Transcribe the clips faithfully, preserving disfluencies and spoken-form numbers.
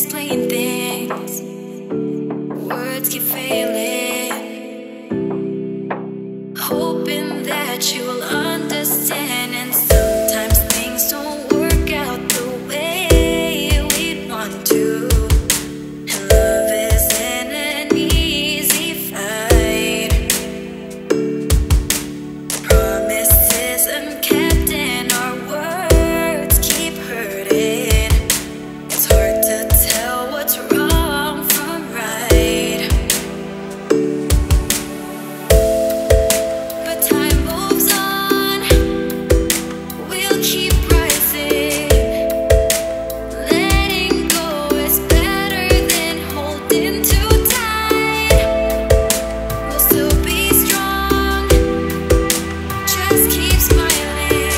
explain things. Words keep failing, hoping that you will understand. And sometimes things don't work out the way we want to. And love isn't an easy find. Promises unkept and our words keep hurting. It's hard to tell what's wrong from right, but time moves on. We'll keep rising. Letting go is better than holding too tight. We'll still be strong. Just keep smiling.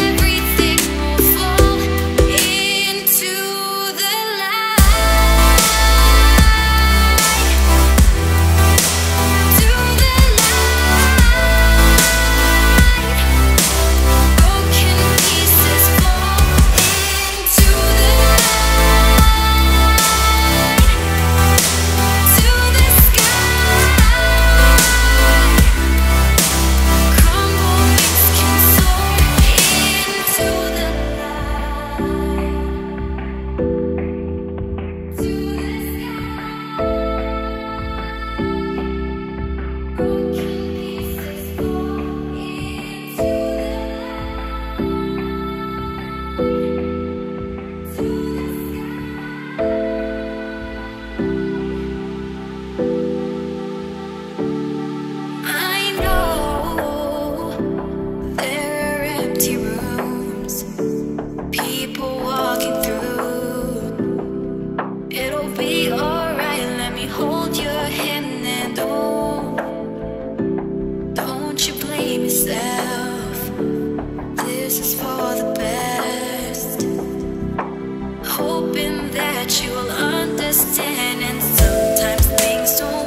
Everything will fall into the light. To the light. Broken pieces fall into the light. To the sky. Crumble, wings can soar into the light. To the sky. Broken pieces fall into the light. To the sky. I know there are empty rooms, people walking through. It'll be alright, let me hold your hand. And oh, don't you blame yourself. This is for the best, hoping that you will understand. And sometimes things don't